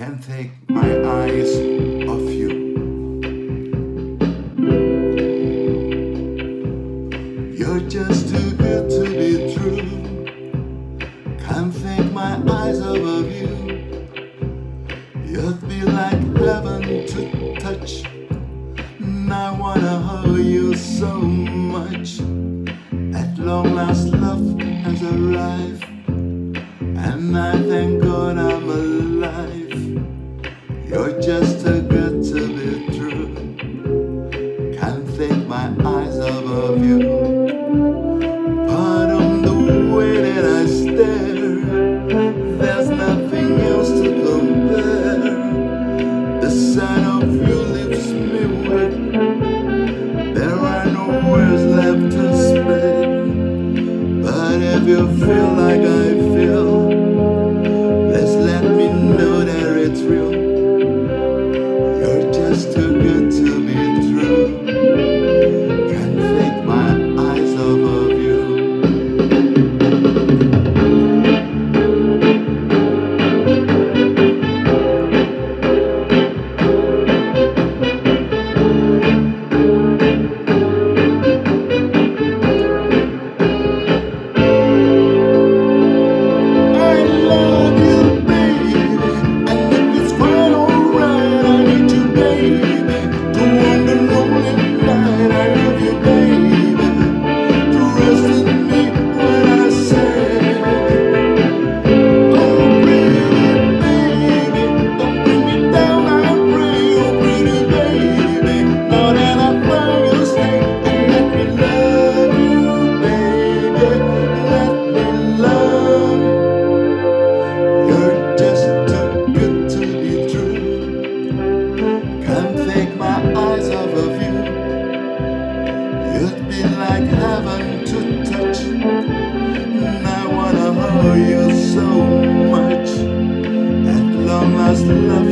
can't take my eyes off you. You're just too good to be true. Can't take my eyes above you. You'd be like heaven to touch. And I wanna hold you so much. At long last, love has arrived, and I thank God I'm alive. You're just too good to be true. Can't take my eyes above you. Pardon the way that I stare. There's nothing else to compare. The sight of you leaves me wet. There are no words left to spare. But if you feel like I feel, please let me know that it's real. You're just too good to be true. Can't take my eyes off of you. Love.